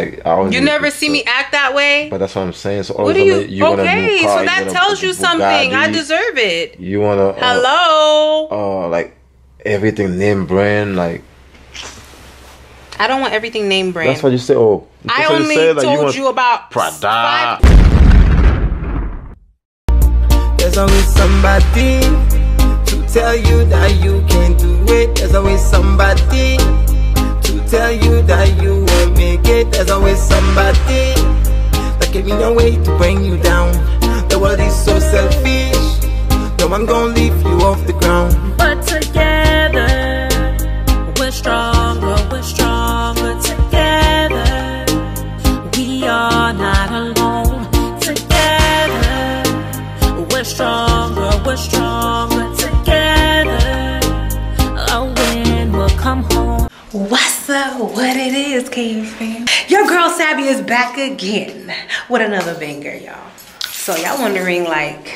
Like, I you never see me act that way. But that's what I'm saying. So what do you? Okay, so that tells you something. I deserve it. You wanna? Hello. Oh, like everything name brand. Like, I don't want everything name brand. That's what you say. Oh, I only told you about Prada. There's always somebody to tell you that you can't do it. There's always somebody to tell you that you. There's always somebody that can be no way to bring you down. The world is so selfish, no, I'm gonna leave you off the ground. But together, we're stronger, we're stronger. Together, we are not alone. Together, we're stronger, we're stronger. Together, a win will come home. What's up? What it is, KSfamily? Your girl Sabbi is back again with another banger, y'all. So y'all wondering, like,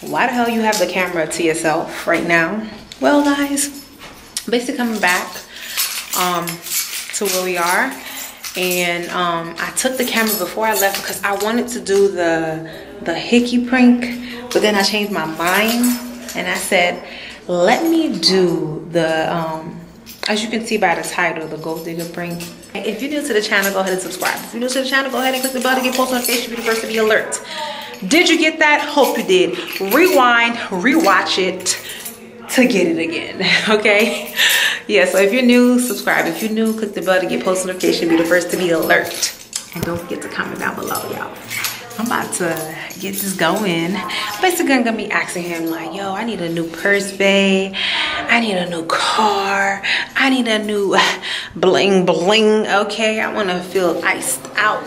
why the hell you have the camera to yourself right now? Well, guys, basically coming back to where we are, and I took the camera before I left because I wanted to do the hickey prank, but then I changed my mind and I said, let me do the as you can see by the title, the Gold Digger Prank. If you're new to the channel, go ahead and subscribe. If you're new to the channel, go ahead and click the bell to get post notifications. You'll be the first to be alert. Did you get that? Hope you did. Rewind, rewatch it to get it again, okay? Yeah, so if you're new, subscribe. If you're new, click the bell to get post notifications. You'll be the first to be alert. And don't forget to comment down below, y'all. I'm about to get this going. Basically, I'm gonna be asking him like, yo, I need a new purse, babe. I need a new car. I need a new bling bling, okay? I wanna feel iced out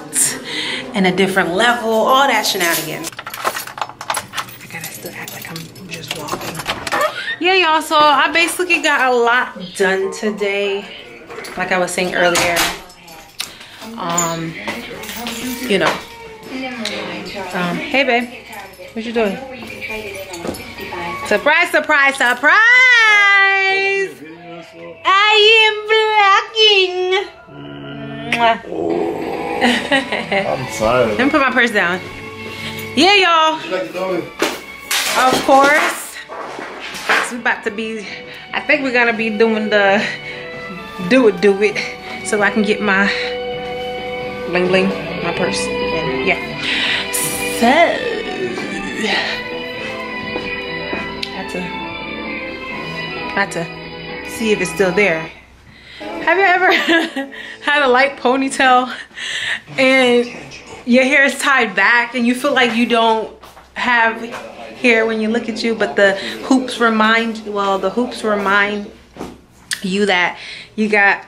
and a different level, all that shenanigans. I gotta still act like I'm just walking. Yeah, y'all, so I basically got a lot done today. Like I was saying earlier, you know, hey babe, what you doing? Surprise, surprise, surprise! I am vlogging. I'm sorry. Let me put my purse down. Yeah, y'all. Of course. So we about to be. I think we're gonna be doing the do it, so I can get my bling bling, my purse, and yeah. So, had to see if it's still there. Have you ever had a light ponytail and your hair is tied back and you feel like you don't have hair when you look at you, but the hoops remind, well, the hoops remind you that you got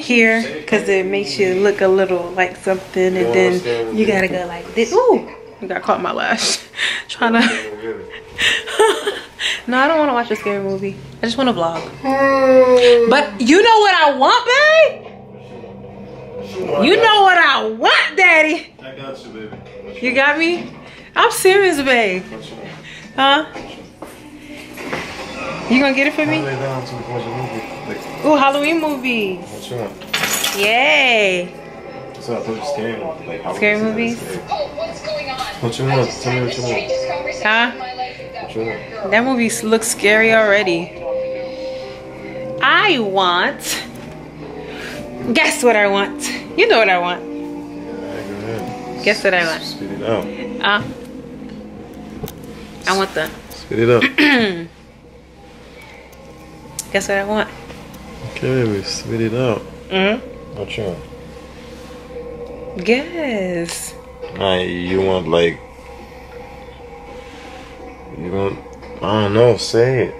hair because it makes you look a little like something, and then you gotta go like this. Ooh. I got caught in my lash. Trying to. No, I don't want to watch a scary movie. I just want to vlog. But you know what I want, babe? You know what I want, daddy? I got you, baby. You got me? I'm serious, babe. Huh? You gonna get it for me? Ooh, Halloween movie. What you want? Yay. So I thought you scared. Like, scary movies? Oh, what's going on? What you want? Tell me what you want. Huh? What you want? That movie looks scary already. I want... Guess what I want. You know what I want. Yeah, guess what I want. Spit it out. I want the... Spit it up. Guess what I want. Okay, we spit it out. Mm-hmm. What you want? Guess. You want like. You want. I don't know. Say it.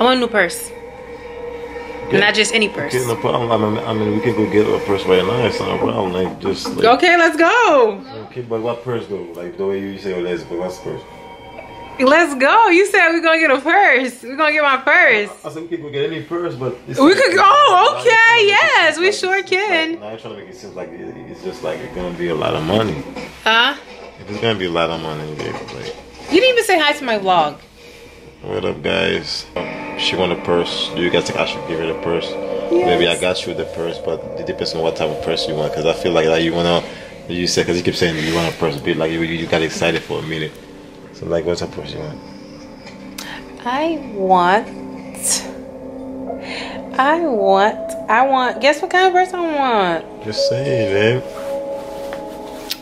I want a new purse. Get, not just any purse. No problem. I mean, we can go get a purse right now. It's not a problem. Like just. Like, okay, let's go. Okay, but what purse though? Like the way you say, oh, let's go. What's the purse? Let's go. You said we're gonna get a purse. We're gonna get my purse. I said we could get any purse, but we could go. Oh, okay, yes, we sure can. Now you're trying to make it seem like it's just like it's gonna be a lot of money. Huh? It's gonna be a lot of money, baby. Like, you didn't even say hi to my vlog. What up, guys? She want a purse. Do you guys think I should give her the purse? Yes. Maybe I got you the purse, but it depends on what type of purse you want. Because I feel like you wanna, you said, because you keep saying you want a purse, but like you got excited for a minute. So like, what type of purse you want? I want. Guess what kind of purse I want? Just saying, babe.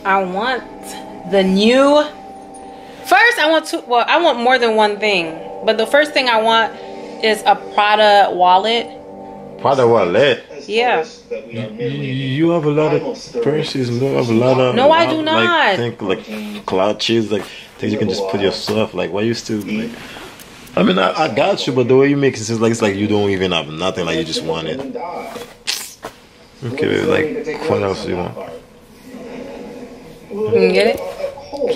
I want the new. First, I want to. Well, I want more than one thing, but the first thing I want is a Prada wallet. Prada wallet. Yeah. You have a lot of purses. You have a lot of. No, I do not. Like, think like cloud cheese, like things you can just put yourself. Like, why you still like? I mean, I got you, but the way you make it seems like it's like you don't even have nothing. Like you just want it. Okay, like what else do you want? You can get it.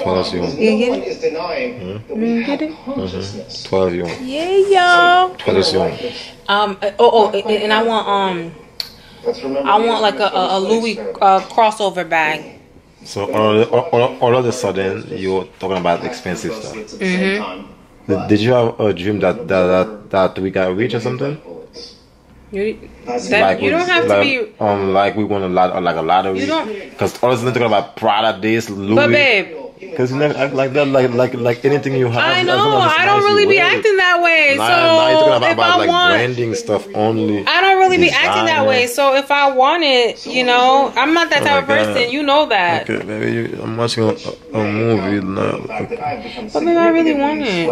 12 you want. You get it? You get it? Mm-hmm. 12 you want. Yeah, y'all. 12 you want. And I want like a Louis crossover bag. So all of a sudden you're talking about expensive stuff. Mm-hmm. Did you have a dream that we got rich or something? You don't have to be like we won a lottery. You don't, because all of a sudden talking about Prada, this Louis. But babe. Because you never act like that, like anything you have. I know, I don't really be acting that way. So you're talking about like branding stuff only. I don't really be acting that way. So if I want it, you know, I'm not that type of person. You know that. Okay, baby, I'm watching a movie now. But baby, I really want it.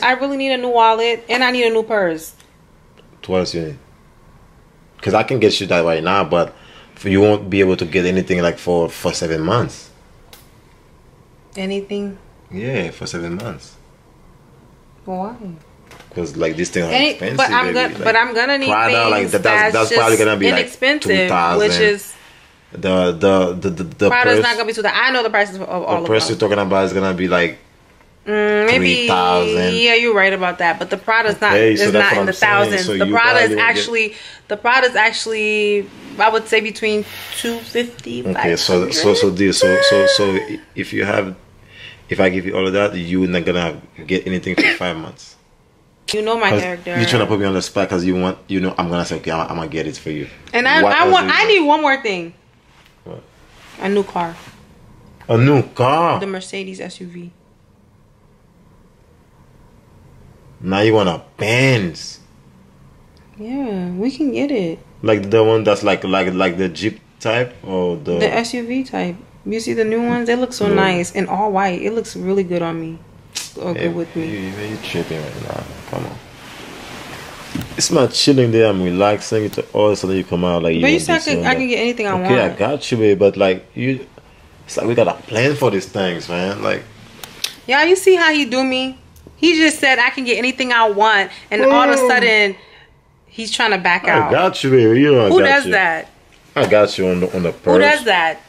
I really need a new wallet and I need a new purse. Twice, you need. Because I can get you that right now, but you won't be able to get anything like for 7 months. Anything? Yeah, for 7 months. Why? Because like this thing is expensive. But I'm gonna, like, need Prada, like that's probably gonna be inexpensive, like 2,000, which is the Prada's not gonna be 2,000. I know the prices of all of them. The price you're talking about is gonna be like maybe 3,000. Yeah, you're right about that. But the Prada's not in the thousands. So the Prada is actually I would say between 250. Okay, so if you have, if I give you all of that, you're not gonna get anything for 5 months. You know my character. You're trying to put me on the spot because you want, you know, I'm gonna say okay, I'm gonna get it for you. And I need one more thing. What? A new car. A new car. The Mercedes SUV. Now you want a Benz. Yeah, we can get it. Like the one that's like the Jeep type or the SUV type. You see the new ones? They look so nice and all white. It looks really good on me. Or good with me. You tripping right now? Come on. It's not chilling there. I'm relaxing. It's all of a sudden you come out like. But you said I can get anything I want. Okay, I got you, babe. But like you, it's like we got a plan for these things, man. Like. Yeah, you see how he do me? He just said I can get anything I want, and all of a sudden. He's trying to back out. I got you, baby. You know, Who does that? I got you on the purse. Who does that?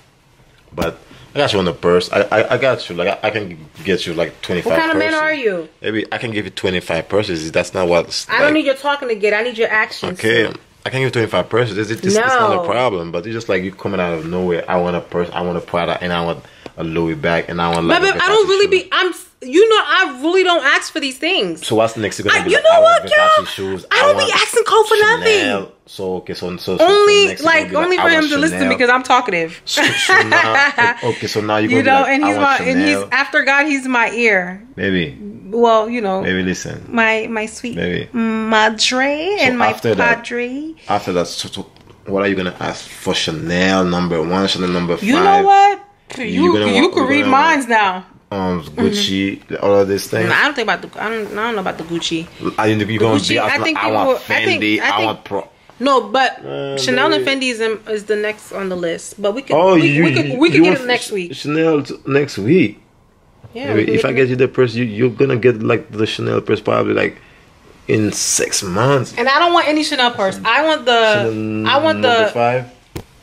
But I got you on the purse. I got you. Like I can get you like 25. What kind of man are you? Maybe I can give you 25 purses. That's not what. I don't need your talking to get. I need your actions. Okay, I can give you 25 purses. It's not a problem. But it's just like you coming out of nowhere. I want a purse. I want a Prada, and I want a Louis bag, and I want. Like, but I don't really be. You know, I really don't ask for these things. So what's next? You know what, girl? Shoes. I don't be asking Cole for Chanel. Nothing. So okay, only for him to listen to me because I'm talkative. So now, okay, so now you know, and he's after God, he's my ear. Maybe. Well, you know. Maybe listen. My sweet madre and my padre. After that, so what are you gonna ask for? Chanel #1, Chanel number 5. You know what? You could read mines now. Gucci, all of these things. No, I don't know about the Gucci. I think I want Fendi, I want Pro. No, but Chanel and Fendi is the next on the list. But we could get it next week. Chanel next week. Yeah. Maybe if I get you the purse, you're gonna get like the Chanel purse probably like in 6 months. And I don't want any Chanel purse. I want the Chanel #5.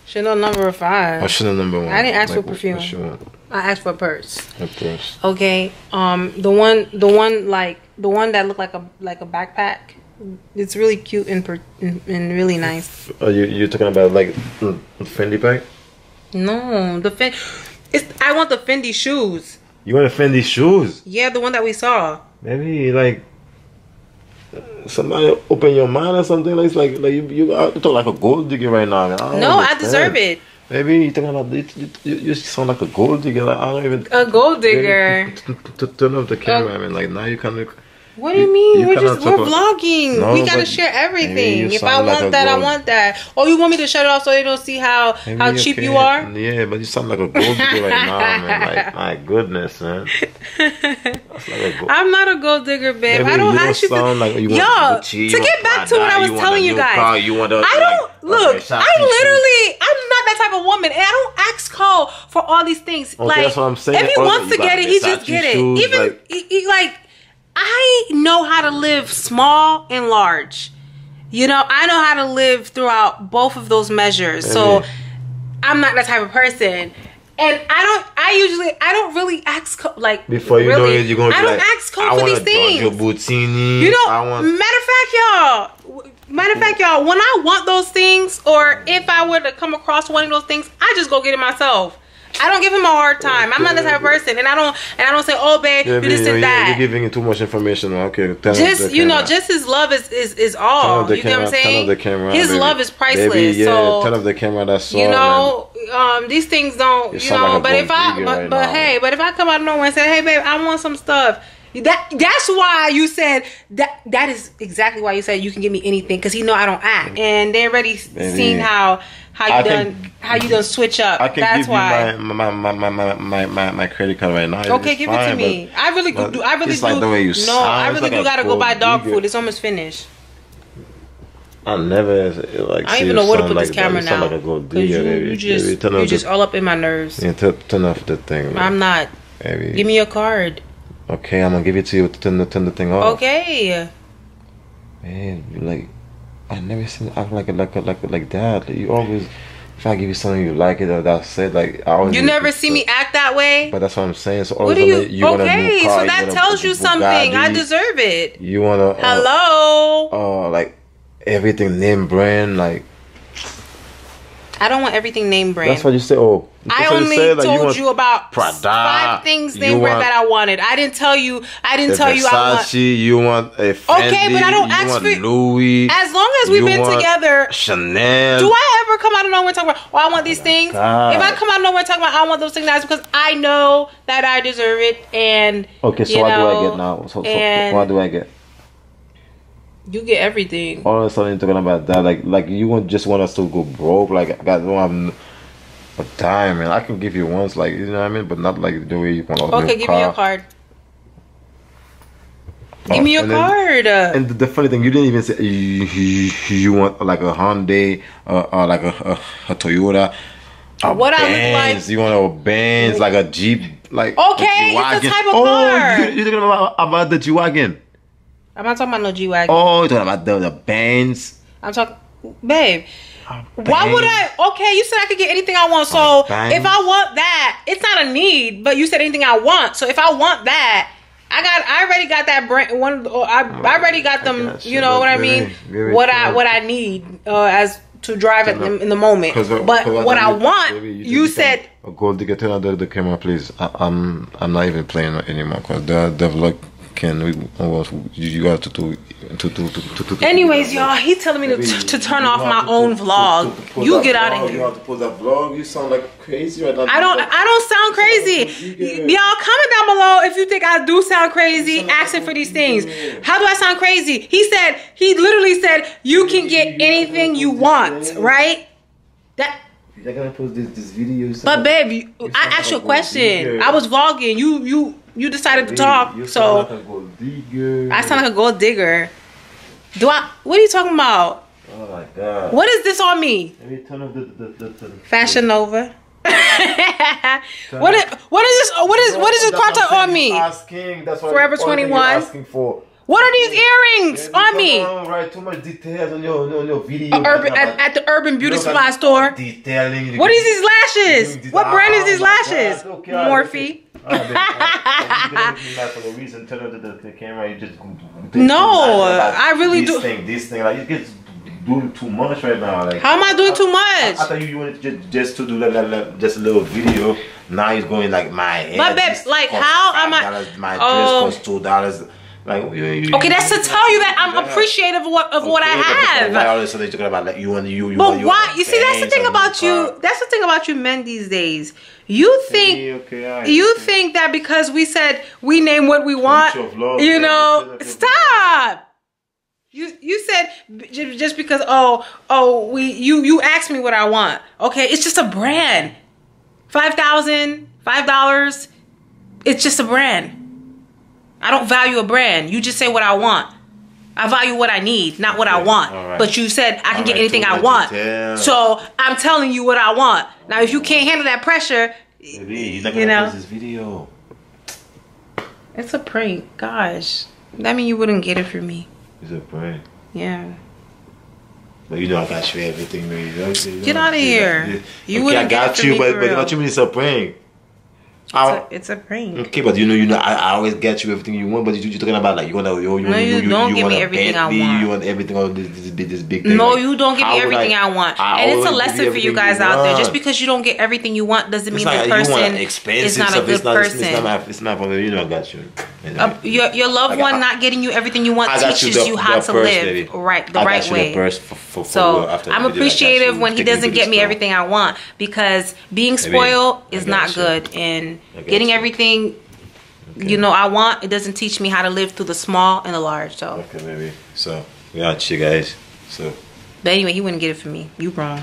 Chanel #5. Or Chanel #1. I didn't ask for perfume. I asked for a purse. A purse. Okay. The one that looked like a backpack. It's really cute and really nice. Are you talking about like the Fendi bag? No, the Fendi. I want the Fendi shoes. You want the Fendi shoes? Yeah, the one that we saw. Maybe like somebody open your mind or something. Like you talk like a gold digger right now. I deserve it. Maybe you talking about you sound like a gold digger. Like, I don't even a gold digger. To turn off the camera. I mean, like now you kind of. What do you mean? We're vlogging. No, we gotta share everything. If I like want that, gold. I want that. Oh, you want me to shut it off so they don't see how cheap you are? Yeah, but you sound like a gold digger right now, man. Like, my goodness, man. That's like a gold. I'm not a gold digger, babe. Maybe I don't actually sound like you want Gucci, to get back to what I was telling you guys. Car, you want I'm not that type of woman, and I don't ask Cole for all these things. Okay, like, that's what I'm saying. If he wants to get it, he just get it. Even like. I know how to live small and large. You know, I know how to live throughout both of those measures. So I'm not that type of person. And I don't really ask, like, before you know it, you're going to be like, I don't ask Cole for these things. I want your boutini. You know, matter of fact, y'all, when I want those things, or if I were to come across one of those things, I just go get it myself. I don't give him a hard time. I'm not that type of person, and I don't say, "Oh, babe, you this and that." You're giving it too much information. Okay, just his love is all. You know what I'm saying? His love is priceless. Baby, yeah, so turn off the camera. That's all. You know, these things don't. You know, but if I come out of nowhere and say, "Hey, babe, I want some stuff," that's why you said that. That is exactly why you said you can give me anything, because he know I don't act, and they already seen how you done switch up. I can That's give why. You my credit card right now. Okay, give it to me. I really do. I really do. Like the way you sound. I really do gotta go buy dog food. It's almost finished. I never like. I don't even know where to put this camera now. Like a gold digger, you just all up in my nerves. Yeah, turn off the thing. Man. I'm not. Baby. Give me your card. Okay, I'm gonna give it to you. Turn the thing off. Okay. Man, like. I never seen it act like that. You always, if I give you something you like it, or that's it. Like I always. You never see me act that way. But that's what I'm saying. So always you want a new car, so that tells you something. I deserve it. You wanna hello. Oh, like everything name brand. Like I don't want everything name brand. That's what you say. Oh, I only told you about Prada, 5 things name brand that I wanted. I didn't tell you. I didn't tell you. I want Versace. You want a Fendi. Okay, but I don't ask for Louis. As long as we've been together, Chanel. Do I ever come out of nowhere and talk about? Oh, I want these things. God. If I come out of nowhere and talk about, I want those things. That's because I know that I deserve it. And okay, so what do I get now? So what do I get? You get everything. All of a sudden, you're talking about that. Like you just want us to go broke. Like, I don't have a dime, man. I can give you once, like, you know what I mean? But not like the way you want to. Okay, give me your card. Give me your card. And the funny thing, you didn't even say you want like a Hyundai, like a Toyota. What I like. You want a Benz, like a Jeep, like. Okay, it's the type of car. You're talking about the G-Wagon. I'm not talking about no G-Wagon. Oh, you're talking about the Benz. I'm talking... Babe. Why would I... Okay, you said I could get anything I want. So, if I want that... It's not a need, but you said anything I want. So, if I want that... I already got that brand... I already got them... Got you know what I mean? Very what I need as... to drive at them in the moment, but what I want, baby, you said. Go digger, turn on the camera, please. I'm not even playing anymore because the vlog can you have to do. Anyways, y'all, he telling me to turn off my own vlog. You get out of here. You have to post that vlog. You sound like crazy right now. I don't sound crazy. Y'all comment down below if you think I do sound crazy asking for these things. How do I sound crazy? He said. He literally said, "You can get anything you want." Right? That. They're gonna post this video. But babe, you I asked you a question. I was vlogging. You decided to talk. You sound like a gold digger. I sound like a gold digger. Do I? What are you talking about? Oh my God! What is this on me? Let me turn off the Fashion Nova. What is this car on me? Asking. That's what Forever 21. Asking for. What are these earrings on me? Right, too much details on your video. At the Urban Beauty Supply store. Detailing. What is these lashes? What brand is these lashes? Okay, Morphe. No, I really do. This thing, like you get doing too much right now. Like, how am I doing too much? I thought you wanted just to do just a little video. Now he's going like my. My babes, like how am I? My dress costs $2. Like, okay, that's to tell you that I'm appreciative of what I have. Why all this they talking about like you and you? But why? You see, that's the thing about you. That's the thing about you men these days. You think that because we said we name what we want, you know? Stop. You said just because you asked me what I want. Okay, it's just a brand. $5,000, $5. It's just a brand. I don't value a brand. You just say what I want. I value what I need, not what I want. Right. But you said I can get anything I want. Detail. So I'm telling you what I want. Now, if you can't handle that pressure, maybe you know. This video. It's a prank. Gosh. That mean you wouldn't get it from me. It's a prank. Yeah. But you know I got you everything, man. Get out of here. You wouldn't get it from me. I got you, but what you mean it's a prank? It's a prank. Okay, but you know, I always get you everything you want, but you're talking about like you want everything on this big thing. No, you don't give me everything I want, and it's a lesson for you guys out there. Just because you don't get everything you want doesn't mean the person is not a good person. It's not for me. You know, I got you. Your loved one not getting you everything you want teaches you how to live right the right way. So I'm appreciative when he doesn't get me everything I want, because being spoiled is not good. And getting everything, you know, I want, it doesn't teach me how to live through the small and the large. So okay, maybe. So we out, you guys. So, but anyway, he wouldn't get it for me. You wrong.